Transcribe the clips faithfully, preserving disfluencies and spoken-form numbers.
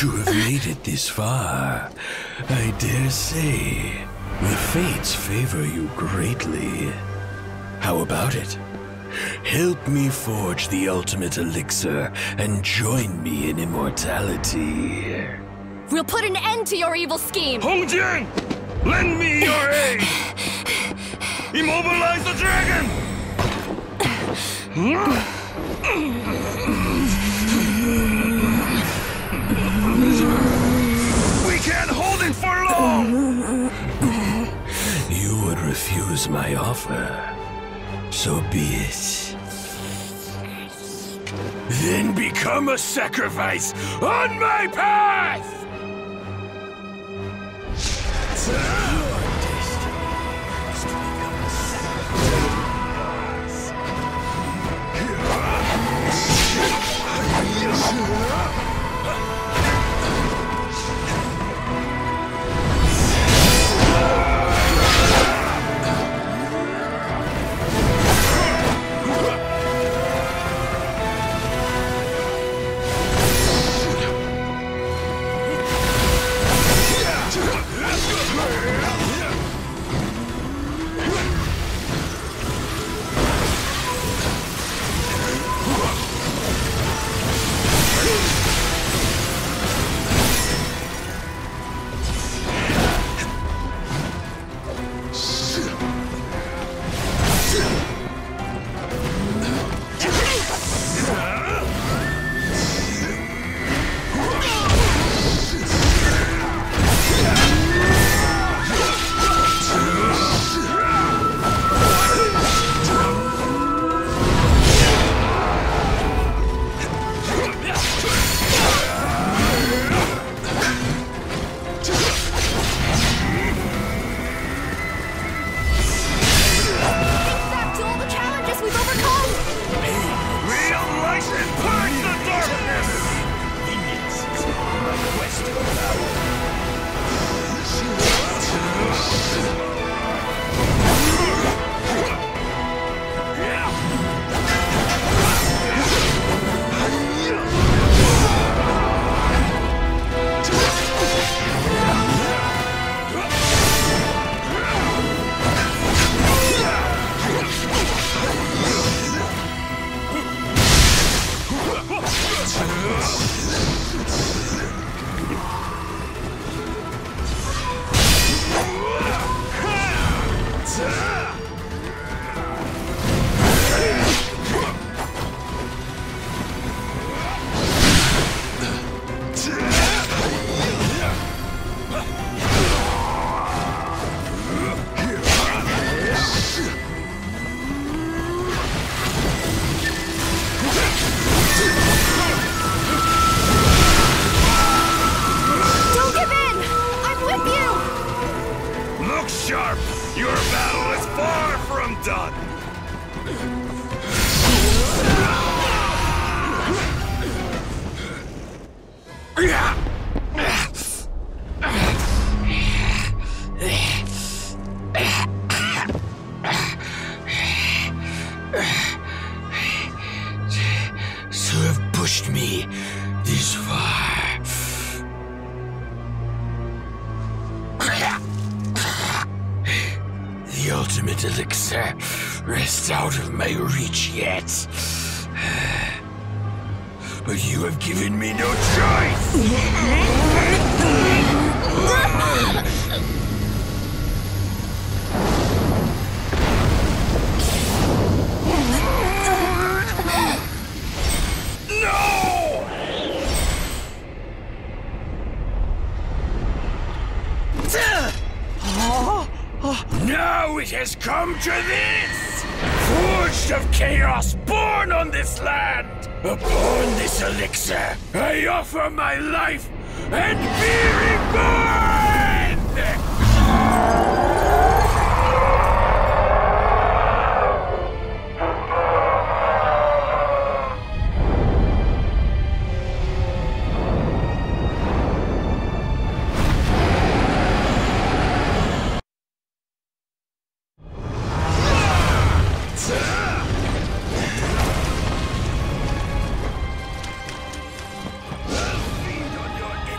To have made it this far, I dare say, the fates favor you greatly. How about it? Help me forge the ultimate elixir and join me in immortality. We'll put an end to your evil scheme! Hong Jian! Lend me your aid! Immobilize the dragon! We can't hold it for long! You would refuse my offer. So be it. Then become a sacrifice on my path! Sharp! Your battle is far from done! To have pushed me this far. The ultimate elixir rests out of my reach yet. But you have given me no choice! No! Now it has come to this! Forged of chaos, born on this land! Upon this elixir, I offer my life and be reborn! Feed on your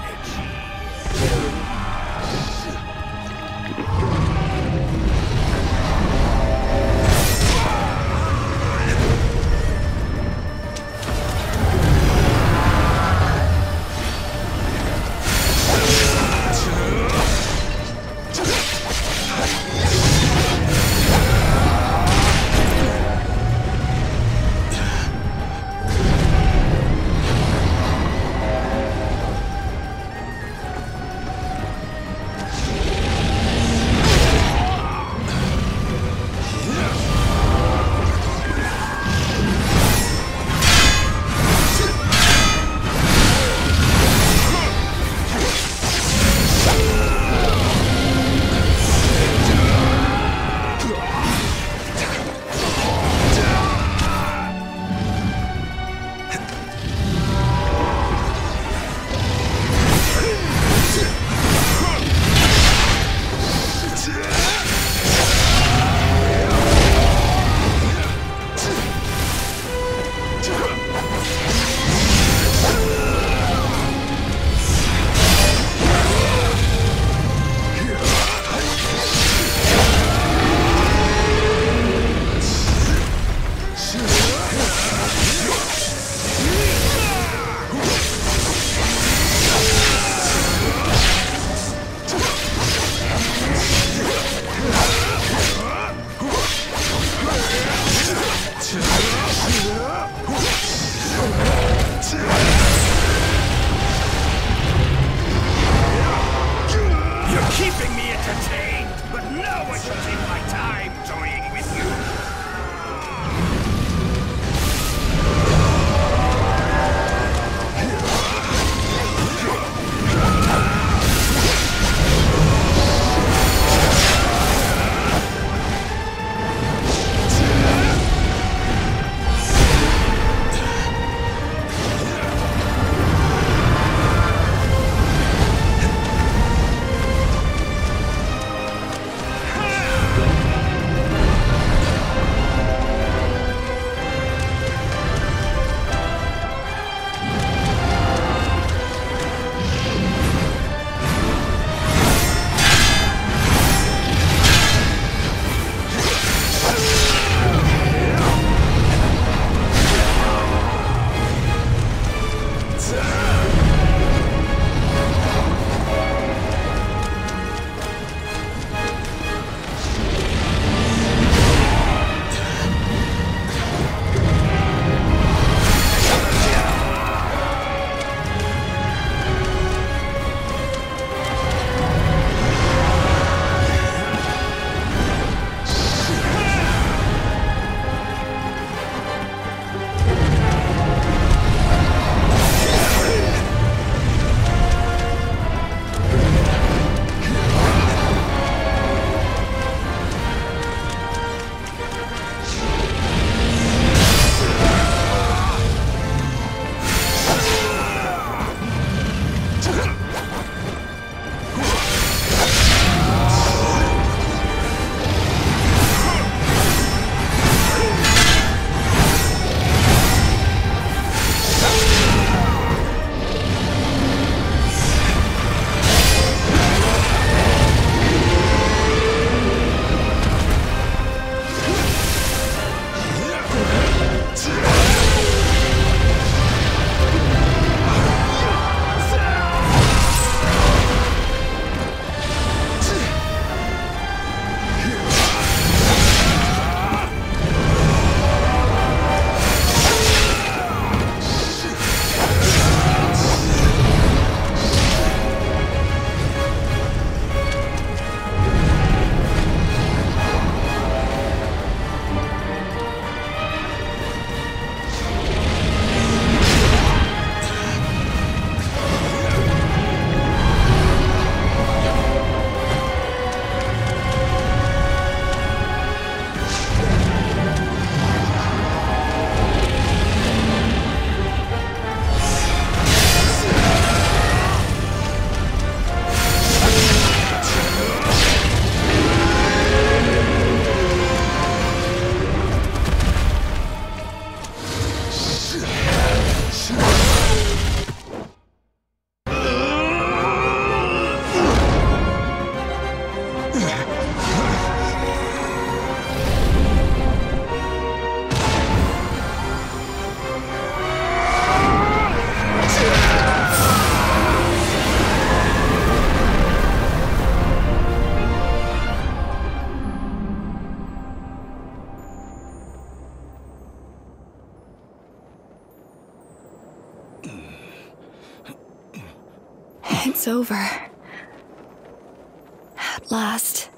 It's over. At last,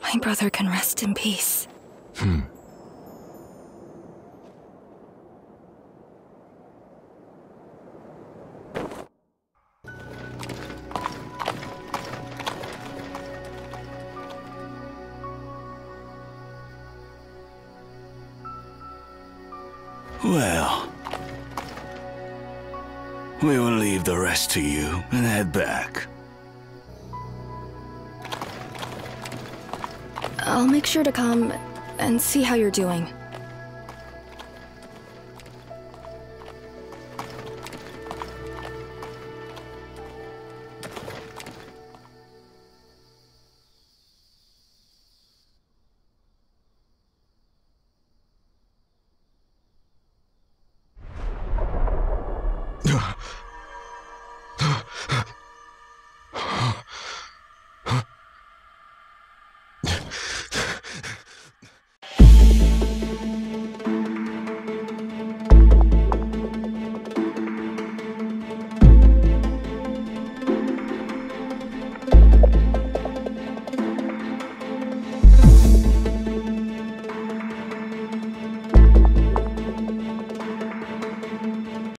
my brother can rest in peace. Hmm. Well, we will leave the rest to you and head back. I'll make sure to come and see how you're doing.